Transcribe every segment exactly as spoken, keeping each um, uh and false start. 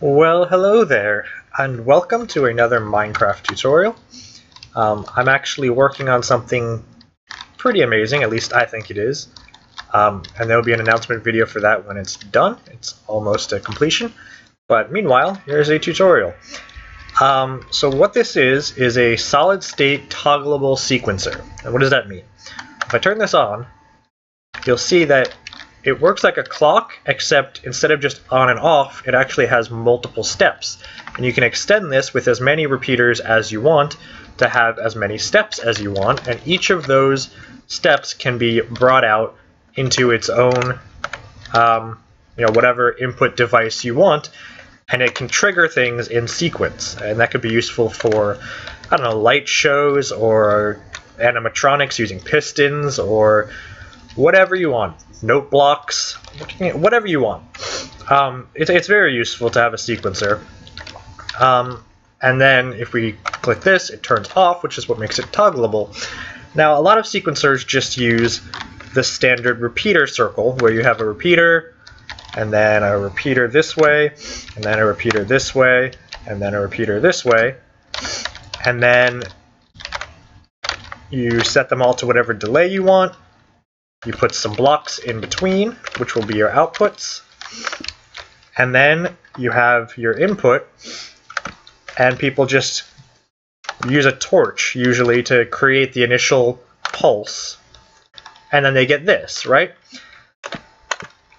Well, hello there, and welcome to another Minecraft tutorial. Um, I'm actually working on something pretty amazing, at least I think it is. Um, and there will be an announcement video for that when it's done. It's almost at completion. But meanwhile, here's a tutorial. Um, so what this is, is a solid-state toggleable sequencer. And what does that mean? If I turn this on, you'll see that it works like a clock, except instead of just on and off, it actually has multiple steps. And you can extend this with as many repeaters as you want to have as many steps as you want. And each of those steps can be brought out into its own, um, you know, whatever input device you want. And it can trigger things in sequence. And that could be useful for, I don't know, light shows or animatronics using pistons or whatever you want. Note blocks, whatever you want. Um, it, it's very useful to have a sequencer. Um, and then if we click this, it turns off, which is what makes it toggleable. Now, a lot of sequencers just use the standard repeater circle, where you have a repeater, and then a repeater this way, and then a repeater this way, and then a repeater this way. And then you set them all to whatever delay you want. You put some blocks in between, which will be your outputs, and then you have your input, and people just use a torch, usually, to create the initial pulse, and then they get this, right?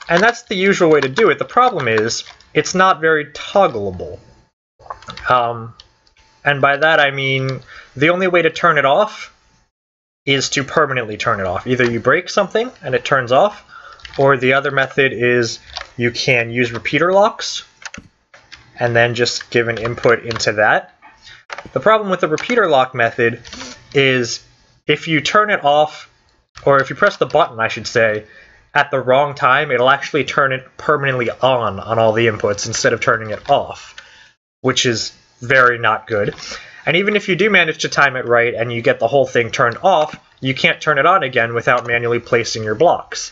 And that's the usual way to do it. The problem is, it's not very toggleable. Um, and by that I mean, the only way to turn it off is to permanently turn it off. Either you break something and it turns off, or the other method is you can use repeater locks and then just give an input into that. The problem with the repeater lock method is if you turn it off, or if you press the button, I should say, at the wrong time, it'll actually turn it permanently on on all the inputs instead of turning it off, which is very not good. And even if you do manage to time it right and you get the whole thing turned off, you can't turn it on again without manually placing your blocks,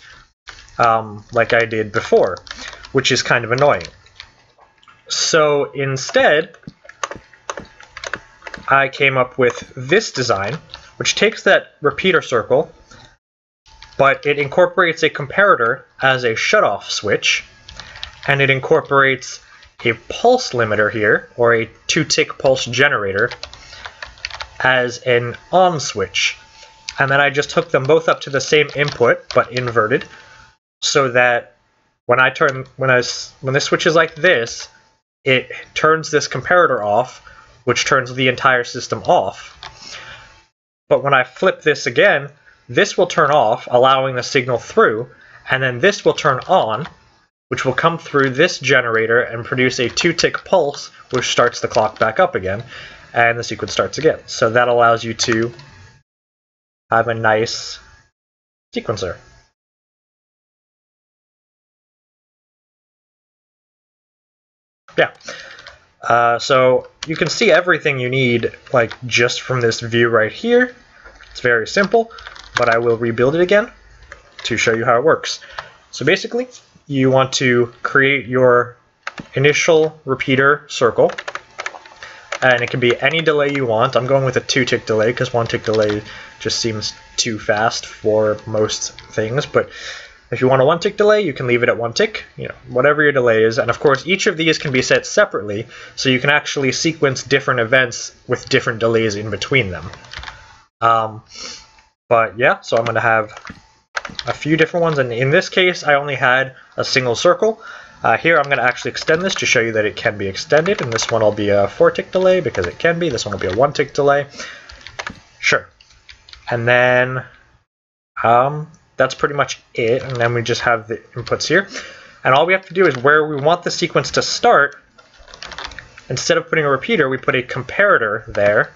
um, like I did before, which is kind of annoying. So instead, I came up with this design, which takes that repeater circle, but it incorporates a comparator as a shutoff switch, and it incorporates a pulse limiter here, or a two-tick pulse generator, as an on switch. And then I just hook them both up to the same input, but inverted, so that when I turn, when I, when this switch is like this, it turns this comparator off, which turns the entire system off. But when I flip this again, this will turn off, allowing the signal through, and then this will turn on, which will come through this generator and produce a two-tick pulse, which starts the clock back up again, and the sequence starts again. So that allows you to have a nice sequencer. Yeah. Uh, so you can see everything you need, like, just from this view right here. It's very simple, but I will rebuild it again to show you how it works. So basically, you want to create your initial repeater circle, and it can be any delay you want. I'm going with a two-tick delay because one-tick delay just seems too fast for most things, but if you want a one-tick delay, you can leave it at one tick, you know, whatever your delay is. And of course, each of these can be set separately, so you can actually sequence different events with different delays in between them. Um, but yeah, so I'm going to have a few different ones, and in this case I only had a single circle. Uh, here I'm going to actually extend this to show you that it can be extended, and this one will be a four-tick delay because it can be, this one will be a one-tick delay. Sure. And then um, that's pretty much it, and then we just have the inputs here. And all we have to do is where we want the sequence to start, instead of putting a repeater, we put a comparator there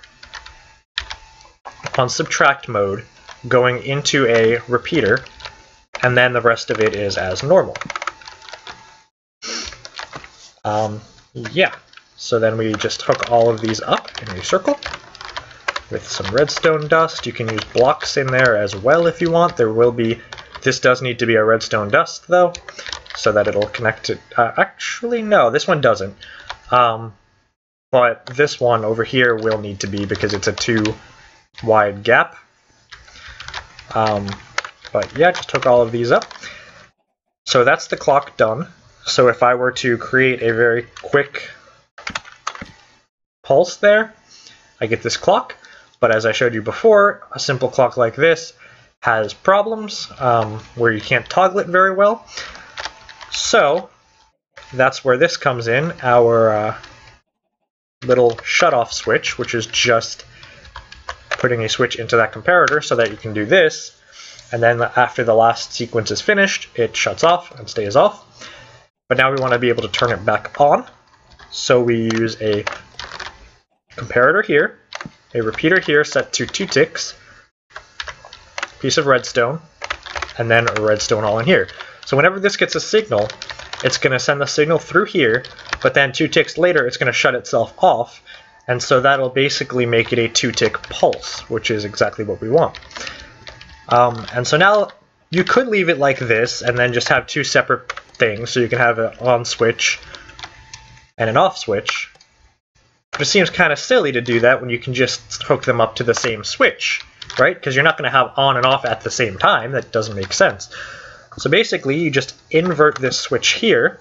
on subtract mode, going into a repeater, and then the rest of it is as normal. Um, yeah, so then we just hook all of these up in a circle with some redstone dust. You can use blocks in there as well if you want. There will be, this does need to be a redstone dust though, so that it'll connect to... Uh, actually, no, this one doesn't. Um, but this one over here will need to be because it's a two-wide gap. Um, but yeah, just hook all of these up. So that's the clock done. So if I were to create a very quick pulse there, I get this clock. But as I showed you before, a simple clock like this has problems um, where you can't toggle it very well. So that's where this comes in, our uh, little shutoff switch, which is just putting a switch into that comparator so that you can do this. And then after the last sequence is finished, it shuts off and stays off. But now we want to be able to turn it back on. So we use a comparator here, a repeater here set to two ticks, piece of redstone, and then redstone all in here. So whenever this gets a signal, it's going to send the signal through here, but then two ticks later it's going to shut itself off, and so that'll basically make it a two-tick pulse, which is exactly what we want. Um, and so now you could leave it like this and then just have two separate things, so you can have an on switch and an off switch. But it seems kind of silly to do that when you can just hook them up to the same switch, right? Because you're not going to have on and off at the same time. That doesn't make sense. So basically, you just invert this switch here.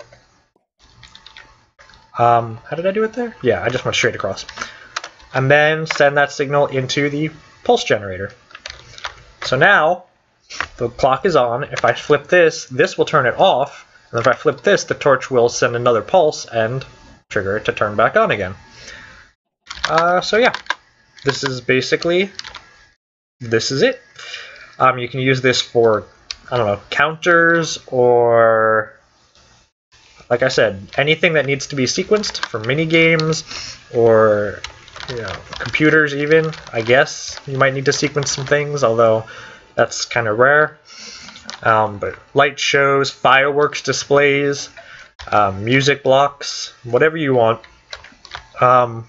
Um, how did I do it there? Yeah, I just went straight across. And then send that signal into the pulse generator. So now, the clock is on. If I flip this, this will turn it off. And if I flip this, the torch will send another pulse and trigger it to turn back on again. Uh, so yeah, this is basically, this is it. Um, you can use this for, I don't know, counters or, like I said, anything that needs to be sequenced for minigames or, you know, computers even, I guess. You might need to sequence some things, although that's kind of rare. Um, but light shows, fireworks displays, um, music blocks, whatever you want. Um...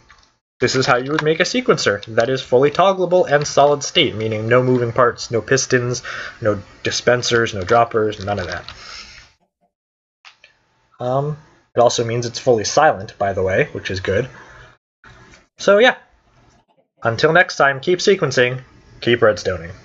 This is how you would make a sequencer that is fully toggleable and solid state, meaning no moving parts, no pistons, no dispensers, no droppers, none of that. Um, it also means it's fully silent, by the way, which is good. So yeah, until next time, keep sequencing, keep redstoning.